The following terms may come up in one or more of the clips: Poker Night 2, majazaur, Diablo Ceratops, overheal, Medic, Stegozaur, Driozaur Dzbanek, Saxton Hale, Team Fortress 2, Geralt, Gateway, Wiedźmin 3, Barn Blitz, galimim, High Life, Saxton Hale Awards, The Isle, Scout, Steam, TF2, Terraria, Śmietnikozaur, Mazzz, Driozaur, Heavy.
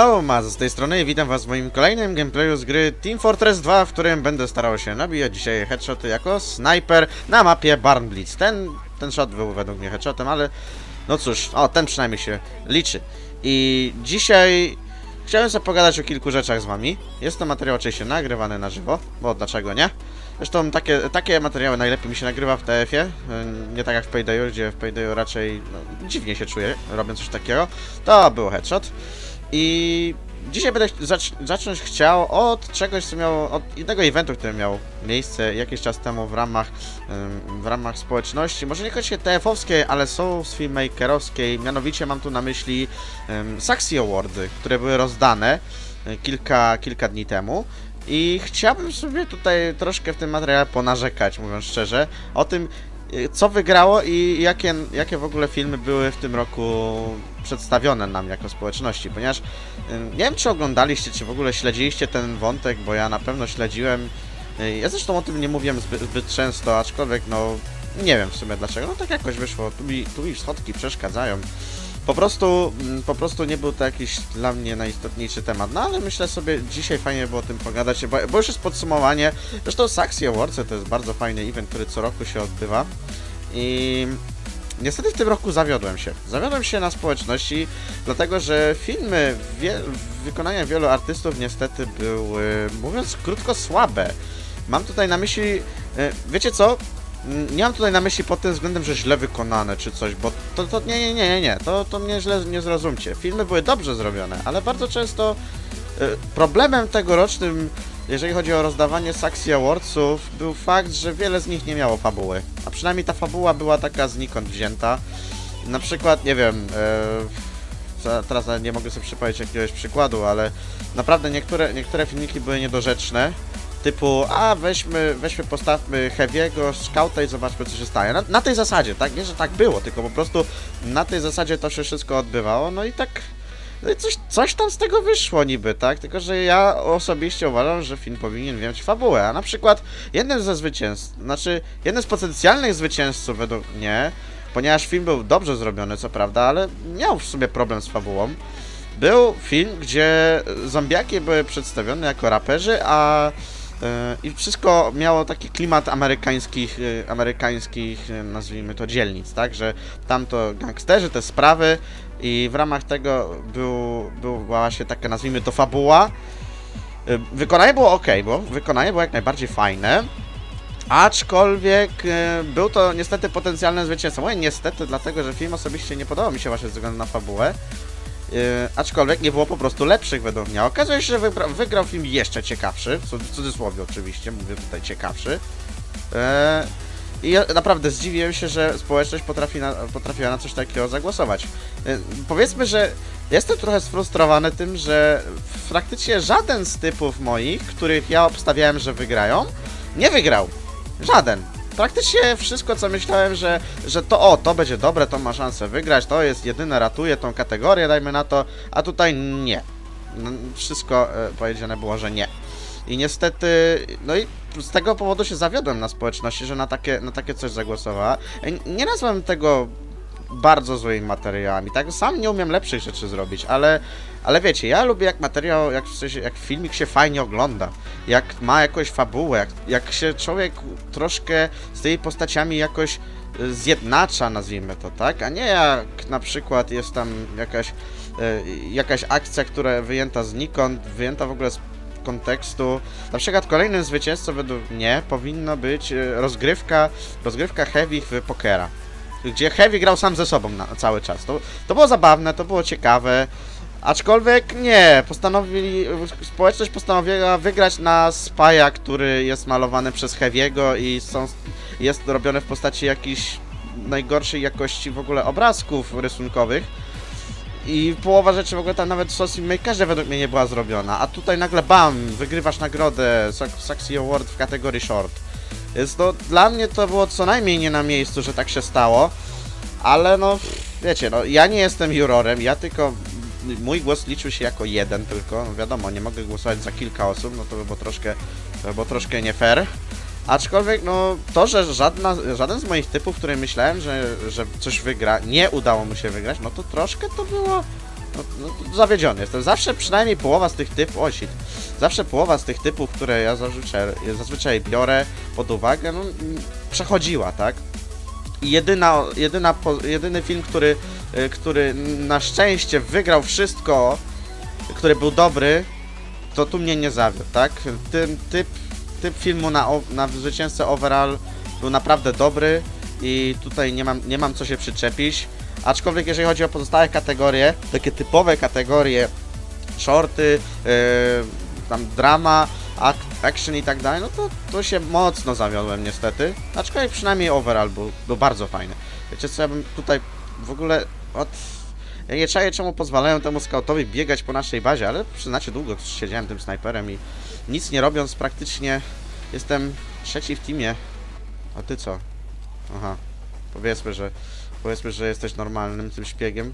Halo, Maz z tej strony, witam was w moim kolejnym gameplayu z gry Team Fortress 2, w którym będę starał się nabijać dzisiaj headshoty jako snajper na mapie Barn Blitz. Ten shot był według mnie headshotem, ale no cóż, o, ten przynajmniej się liczy. I dzisiaj chciałem sobie pogadać o kilku rzeczach z wami. Jest to materiał oczywiście nagrywany na żywo, bo dlaczego nie? Zresztą takie materiały najlepiej mi się nagrywa w TF-ie, nie tak jak w Paydayu, gdzie w Paydayu raczej no, dziwnie się czuję robiąc coś takiego. To był headshot. I dzisiaj będę zacząć chciał od czegoś, co miało, od jednego eventu, który miał miejsce jakiś czas temu w ramach społeczności, może niekoniecznie TF-owskiej, ale Souls Filmmakerowskiej, mianowicie mam tu na myśli Saxton Awards, które były rozdane kilka dni temu. I chciałbym sobie tutaj troszkę w tym materiale ponarzekać, mówiąc szczerze, o tym, co wygrało i jakie w ogóle filmy były w tym roku przedstawione nam jako społeczności, ponieważ nie wiem, czy oglądaliście, czy w ogóle śledziliście ten wątek, bo ja na pewno śledziłem. Ja zresztą o tym nie mówiłem zbyt często, aczkolwiek no nie wiem w sumie dlaczego, no tak jakoś wyszło, tu mi schodki przeszkadzają. Po prostu nie był to jakiś dla mnie najistotniejszy temat, no ale myślę sobie, dzisiaj fajnie było o tym pogadać, bo już jest podsumowanie. Zresztą Saxton Awards to jest bardzo fajny event, który co roku się odbywa i niestety w tym roku zawiodłem się. Zawiodłem się na społeczności, dlatego że filmy wykonania wielu artystów niestety były, mówiąc krótko, słabe. Mam tutaj na myśli, wiecie co? Nie mam tutaj na myśli pod tym względem, że źle wykonane czy coś, bo to nie, to mnie źle nie zrozumcie. Filmy były dobrze zrobione, ale bardzo często problemem tegorocznym, jeżeli chodzi o rozdawanie Saxton Awardsów, był fakt, że wiele z nich nie miało fabuły. A przynajmniej ta fabuła była taka znikąd wzięta. Na przykład, nie wiem, teraz nie mogę sobie przypomnieć jakiegoś przykładu, ale naprawdę niektóre filmiki były niedorzeczne. Typu, a weźmy postawmy Heavy'ego, Scouta i zobaczmy, co się staje. Na tej zasadzie, tak? Nie, że tak było, tylko po prostu na tej zasadzie to się wszystko odbywało, no i tak... No i coś tam z tego wyszło niby, tak? Tylko, że ja osobiście uważam, że film powinien wziąć fabułę, a na przykład jeden z potencjalnych zwycięzców według mnie, ponieważ film był dobrze zrobiony, co prawda, ale miał w sumie problem z fabułą, był film, gdzie zombiaki były przedstawione jako raperzy, a... I wszystko miało taki klimat amerykańskich, nazwijmy to, dzielnic, tak? Że tam to gangsterzy, te sprawy i w ramach tego była właśnie taka, nazwijmy to, fabuła. Wykonanie było ok, bo wykonanie było jak najbardziej fajne, aczkolwiek był to niestety potencjalne zwycięstwo. Mówię niestety, dlatego że film osobiście nie podobał mi się właśnie ze względu na fabułę. Aczkolwiek nie było po prostu lepszych według mnie. Okazuje się, że wygrał film jeszcze ciekawszy, w cudzysłowie oczywiście, mówię tutaj ciekawszy. I ja naprawdę zdziwiłem się, że społeczność potrafiła na coś takiego zagłosować. Powiedzmy, że jestem trochę sfrustrowany tym, że praktycznie żaden z typów moich, których ja obstawiałem, że wygrają, nie wygrał. Żaden. Praktycznie wszystko, co myślałem, że to będzie dobre, to ma szansę wygrać, to jest jedyne, ratuje tą kategorię, dajmy na to, a tutaj nie. Wszystko powiedziane było, że nie. I niestety, no i z tego powodu się zawiodłem na społeczności, że na takie coś zagłosowała. Nie nazwałem tego bardzo złymi materiałami, tak? Sam nie umiem lepszych rzeczy zrobić, ale wiecie, ja lubię jak materiał, jak filmik się fajnie ogląda, jak ma jakąś fabułę, jak się człowiek troszkę z tymi postaciami jakoś zjednacza, nazwijmy to, tak? A nie jak na przykład jest tam jakaś akcja, która wyjęta znikąd, wyjęta w ogóle z kontekstu. Na przykład kolejnym zwycięzcą według mnie powinna być rozgrywka Heavy w pokera, gdzie Heavy grał sam ze sobą cały czas. To było zabawne, to było ciekawe, aczkolwiek nie, społeczność postanowiła wygrać na Spaja, który jest malowany przez Heavy'ego i jest robiony w postaci jakichś najgorszej jakości w ogóle obrazków rysunkowych i połowa rzeczy w ogóle tam nawet w Social Makerze według mnie nie była zrobiona, a tutaj nagle bam, wygrywasz nagrodę Saxton Award w kategorii Short. Więc no, dla mnie to było co najmniej nie na miejscu, że tak się stało, ale no, wiecie, no, ja nie jestem jurorem, ja tylko, mój głos liczył się jako jeden tylko, no wiadomo, nie mogę głosować za kilka osób, no to by było troszkę nie fair, aczkolwiek no, to, że żaden z moich typów, który myślałem, że coś wygra, nie udało mu się wygrać, no to troszkę to było, no, zawiedziony jestem. Zawsze przynajmniej połowa z tych typów, zawsze połowa z tych typów, które ja zazwyczaj biorę pod uwagę, no, przechodziła, tak? I jedyny film, który na szczęście wygrał wszystko, który był dobry, to tu mnie nie zawiódł, tak? Ten typ filmu na zwycięzcę overall był naprawdę dobry i tutaj nie mam co się przyczepić. Aczkolwiek jeżeli chodzi o pozostałe kategorie, takie typowe kategorie, shorty, tam drama, action i tak dalej, no to się mocno zawiodłem niestety. Aczkolwiek przynajmniej overall był bardzo fajny. Wiecie co, ja bym tutaj w ogóle ja nie czaję, czemu pozwalają temu skautowi biegać po naszej bazie, ale przyznacie, długo siedziałem tym snajperem i nic nie robiąc praktycznie jestem trzeci w teamie. A ty co? Aha, powiedzmy, że jesteś normalnym tym szpiegiem.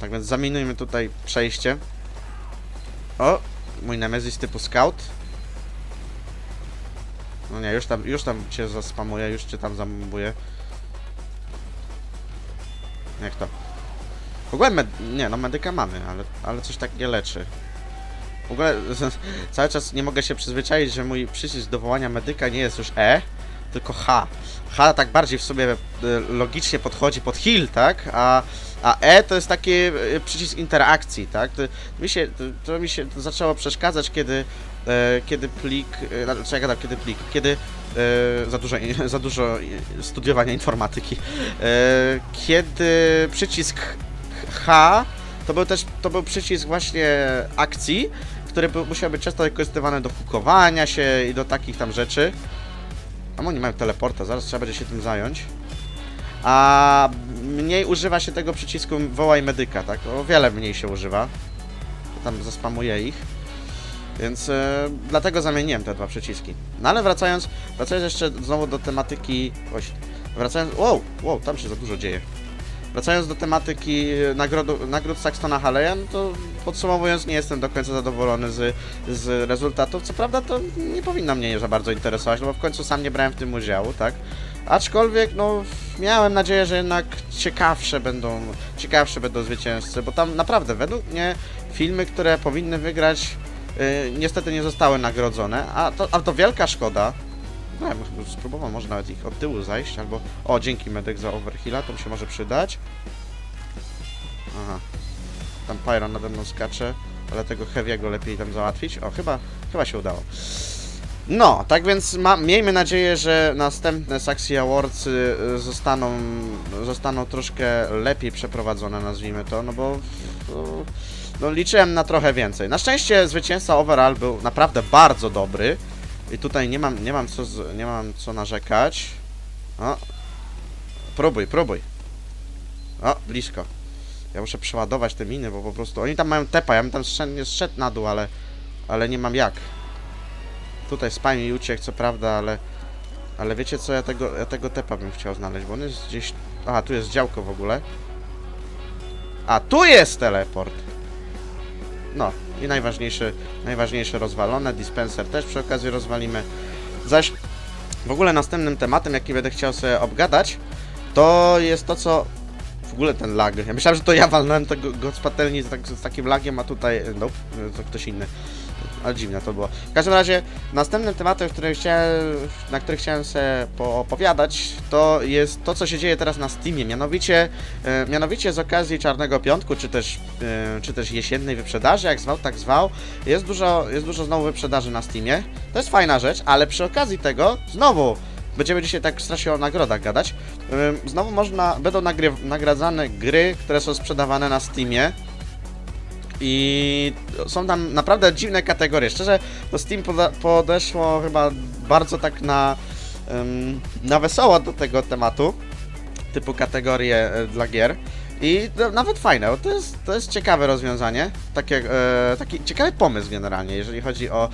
Tak więc zaminujmy tutaj przejście. O, mój nemezis typu scout. No nie, już tam cię zaspamuję, już cię tam zamóbuję. Jak to? W ogóle nie, no medyka mamy, ale coś tak nie leczy. W ogóle cały czas nie mogę się przyzwyczaić, że mój przycisk do wołania medyka nie jest już E, tylko H. H tak bardziej w sobie logicznie podchodzi pod heal, tak? A E to jest taki przycisk interakcji, tak? To mi się zaczęło przeszkadzać, kiedy plik... Znaczy, jak gadam, kiedy plik? Kiedy... Za dużo studiowania informatyki. Kiedy przycisk H to był przycisk właśnie akcji, który musiał być często wykorzystywany do hookowania się i do takich tam rzeczy. A oni mają teleporta, zaraz trzeba będzie się tym zająć. A mniej używa się tego przycisku wołaj medyka, tak? O wiele mniej się używa. Tam zaspamuję ich. Więc dlatego zamieniłem te dwa przyciski. No ale wracając jeszcze znowu do tematyki... Wow, tam się za dużo dzieje. Wracając do tematyki nagród Saxtona Hale'a, no to podsumowując, nie jestem do końca zadowolony z rezultatów. Co prawda to nie powinno mnie za bardzo interesować, no bo w końcu sam nie brałem w tym udziału, tak? Aczkolwiek, no, miałem nadzieję, że jednak ciekawsze będą zwycięzcy, bo tam naprawdę według mnie filmy, które powinny wygrać, niestety nie zostały nagrodzone, a to wielka szkoda. No ja bym spróbował może nawet ich od tyłu zajść, albo... O, dzięki Medic za overheala, to mi się może przydać. Aha. Tam Pyron nade mną skacze, ale tego Heavy'ego lepiej tam załatwić. O, chyba się udało. No, tak więc miejmy nadzieję, że następne Saxton Awards zostaną troszkę lepiej przeprowadzone, nazwijmy to, no bo... No, liczyłem na trochę więcej. Na szczęście zwycięzca overall był naprawdę bardzo dobry. I tutaj nie mam co narzekać. O. Próbuj. O, blisko. Ja muszę przeładować te miny, bo po prostu... Oni tam mają tepa, ja bym tam nie zszedł na dół, ale nie mam jak. Tutaj spajnie i uciekł, co prawda, ale wiecie co, ja tego tepa bym chciał znaleźć, bo on jest gdzieś... Aha, tu jest działko w ogóle. A, tu jest teleport! No, i najważniejsze rozwalone, dispenser też przy okazji rozwalimy. Zaś w ogóle następnym tematem, jaki będę chciał sobie obgadać, to jest to, co... W ogóle ten lag. Ja myślałem, że to ja walnąłem tego go z patelni z takim lagiem, a tutaj... No, to ktoś inny. Ale dziwne to było. W każdym razie, następnym tematem, na który chciałem sobie poopowiadać, to jest to, co się dzieje teraz na Steamie. Mianowicie z okazji Czarnego Piątku, czy też jesiennej wyprzedaży, jak zwał, tak zwał, jest dużo znowu wyprzedaży na Steamie. To jest fajna rzecz, ale przy okazji tego, znowu, będziemy dzisiaj tak strasznie o nagrodach gadać, znowu będą nagradzane gry, które są sprzedawane na Steamie. I są tam naprawdę dziwne kategorie. Szczerze, to Steam podeszło chyba bardzo tak na wesoło do tego tematu, typu kategorie dla gier. I nawet fajne, bo to jest ciekawe rozwiązanie, taki ciekawy pomysł generalnie, jeżeli chodzi o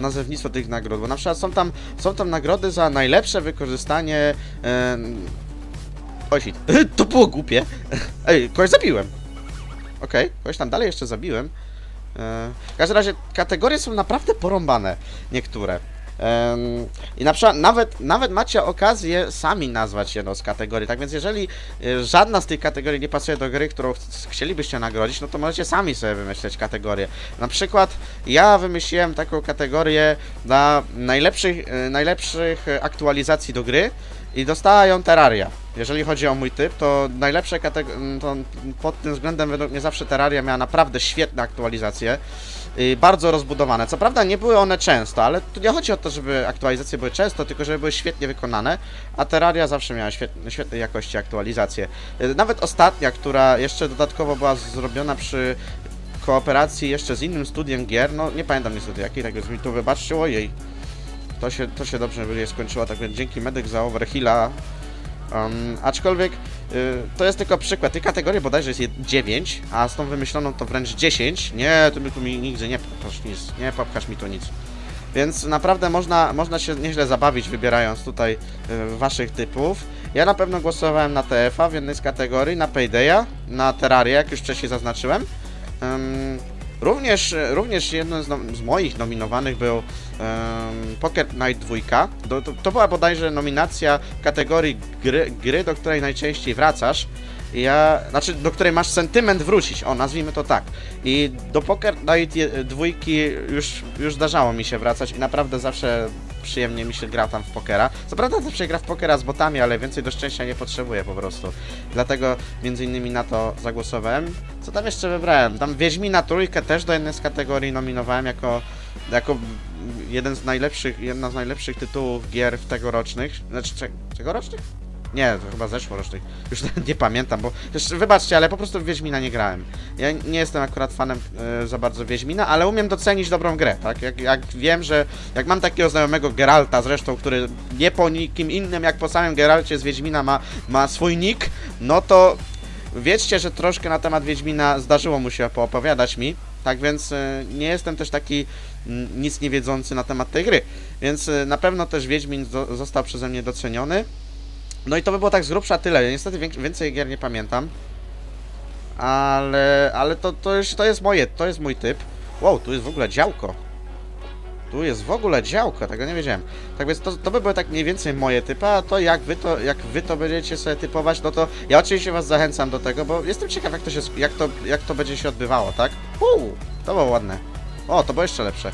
nazewnictwo tych nagród. Bo na przykład są tam nagrody za najlepsze wykorzystanie... Oj, to było głupie. Ej, kogoś zabiłem. Okej, kogoś tam dalej jeszcze zabiłem. W każdym razie kategorie są naprawdę porąbane, niektóre. I na przykład nawet macie okazję sami nazwać jedną z kategorii, tak więc jeżeli żadna z tych kategorii nie pasuje do gry, którą chcielibyście nagrodzić, no to możecie sami sobie wymyśleć kategorię. Na przykład ja wymyśliłem taką kategorię dla najlepszych aktualizacji do gry i dostała ją Terraria. Jeżeli chodzi o mój typ, to najlepsze kategorie, to pod tym względem według mnie zawsze Terraria miała naprawdę świetne aktualizacje, bardzo rozbudowane. Co prawda nie były one często, ale tu nie chodzi o to, żeby aktualizacje były często, tylko żeby były świetnie wykonane, a Terraria zawsze miała świetnej jakości aktualizacje. Nawet ostatnia, która jeszcze dodatkowo była zrobiona przy kooperacji jeszcze z innym studiem gier, no nie pamiętam niestety jakiej, tak więc mi tu wybaczcie, ojej. To się dobrze będzie skończyło, tak więc dzięki Medic za Overhilla. Aczkolwiek to jest tylko przykład. Tej kategorii bodajże jest 9, a z tą wymyśloną to wręcz 10. Nie, tu mi nigdy nie popchasz nic, nie popchasz mi tu nic. Więc naprawdę można się nieźle zabawić, wybierając tutaj waszych typów. Ja na pewno głosowałem na TF-a w jednej z kategorii, na Paydaya, na Terrarię, jak już wcześniej zaznaczyłem. Również jednym z moich nominowanych był Poker Night 2. To była bodajże nominacja w kategorii gry, do której najczęściej wracasz. Znaczy, do której masz sentyment wrócić, o, nazwijmy to tak. I do Poker Night 2 już zdarzało mi się wracać i naprawdę zawsze przyjemnie mi się gra tam w pokera. Co prawda zawsze gra w pokera z botami, ale więcej do szczęścia nie potrzebuję po prostu. Dlatego między innymi na to zagłosowałem. Co tam jeszcze wybrałem? Tam Wiedźmina 3 też do jednej z kategorii nominowałem jako jedna z najlepszych tytułów gier tegorocznych. Znaczy, tegorocznych? Nie, to chyba zeszłorocznych. Już nie pamiętam, bo... Wybaczcie, ale po prostu w Wiedźmina nie grałem. Ja nie jestem akurat fanem za bardzo Wiedźmina, ale umiem docenić dobrą grę, tak? Jak wiem, że... Jak mam takiego znajomego Geralta zresztą, który nie po nikim innym jak po samym Geralcie z Wiedźmina ma swój nick, no to... Wiedzcie, że troszkę na temat Wiedźmina zdarzyło mu się poopowiadać mi. Tak więc nie jestem też taki nic nie wiedzący na temat tej gry. Więc na pewno też Wiedźmin został przeze mnie doceniony. No i to by było tak z grubsza tyle, niestety więcej gier nie pamiętam. Ale to jest mój typ. Wow, tu jest w ogóle działko. Tu jest w ogóle działko, tego nie wiedziałem. Tak więc to by były tak mniej więcej moje typy, a to jak wy to będziecie sobie typować, no to ja oczywiście was zachęcam do tego, bo jestem ciekaw jak to będzie się odbywało, tak? Uuu, to było ładne. O, to było jeszcze lepsze.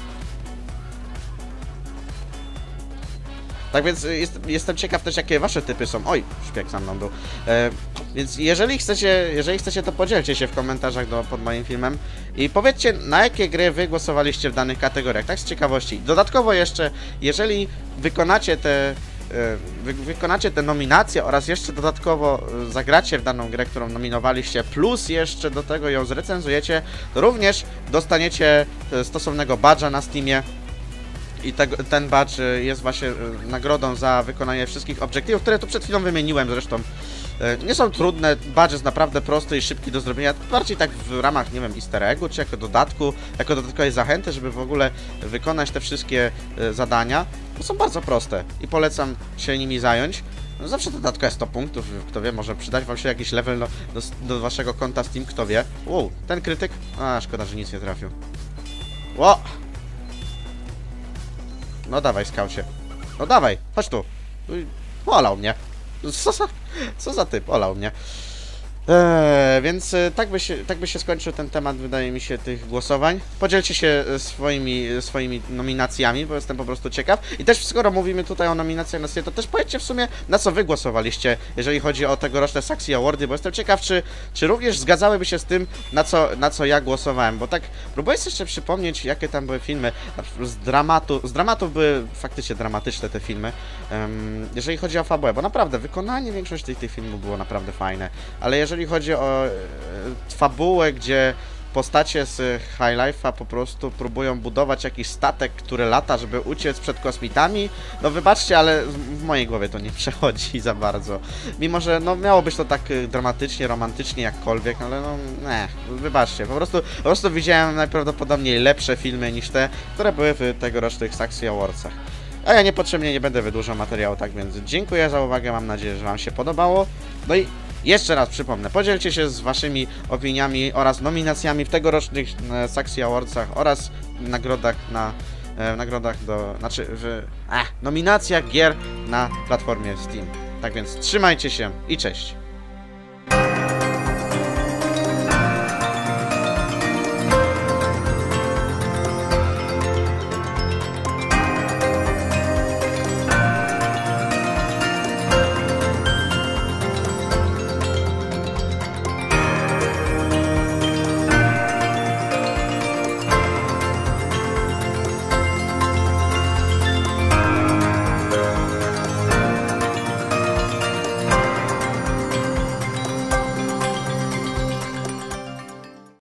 Tak więc jestem ciekaw też, jakie wasze typy są. Oj, szpieg za mną był. Więc jeżeli chcecie, to podzielcie się w komentarzach pod moim filmem i powiedzcie, na jakie gry wy głosowaliście w danych kategoriach, tak z ciekawości. Dodatkowo jeszcze, jeżeli wykonacie te nominacje oraz jeszcze dodatkowo zagracie w daną grę, którą nominowaliście, plus jeszcze do tego ją zrecenzujecie, to również dostaniecie stosownego badge'a na Steamie. I ten badge jest właśnie nagrodą za wykonanie wszystkich obiektywów, które tu przed chwilą wymieniłem zresztą. Nie są trudne, badge jest naprawdę prosty i szybki do zrobienia, bardziej tak w ramach, nie wiem, easter eggu, czy jako dodatkowej zachęty, żeby w ogóle wykonać te wszystkie zadania. No, są bardzo proste i polecam się nimi zająć. No, zawsze dodatkowe 100 punktów, kto wie, może przydać wam się jakiś level do waszego konta Steam, kto wie. Wow, ten krytyk, a szkoda, że nic nie trafił. Wow. No dawaj, Scoucie. No dawaj, chodź tu. Olał mnie. Co za typ, olał mnie. Więc tak by się skończył ten temat, wydaje mi się, tych głosowań. Podzielcie się swoimi nominacjami, bo jestem po prostu ciekaw. I też skoro mówimy tutaj o nominacjach na Steamie, to też powiedzcie w sumie, na co wy głosowaliście, jeżeli chodzi o tegoroczne Saxton Hale Awards, bo jestem ciekaw, czy również zgadzałyby się z tym, na co ja głosowałem, bo tak próbuję sobie jeszcze przypomnieć, jakie tam były filmy. Z dramatów były faktycznie dramatyczne te filmy, jeżeli chodzi o fabułę, bo naprawdę wykonanie większości tych filmów było naprawdę fajne, ale jeżeli chodzi o fabułę, gdzie postacie z High Life'a po prostu próbują budować jakiś statek, który lata, żeby uciec przed kosmitami, no wybaczcie, ale w mojej głowie to nie przechodzi za bardzo. Mimo że no miało być to tak dramatycznie, romantycznie, jakkolwiek, ale no nie, wybaczcie, po prostu widziałem najprawdopodobniej lepsze filmy niż te, które były w tegorocznych Saxton Awards'ach. A ja niepotrzebnie nie będę wydłużał materiału, tak więc dziękuję za uwagę, mam nadzieję, że wam się podobało. No i jeszcze raz przypomnę, podzielcie się z waszymi opiniami oraz nominacjami w tegorocznych Saxton Awardsach oraz nagrodach na w nagrodach do... Znaczy, w nominacjach gier na platformie Steam. Tak więc trzymajcie się i cześć!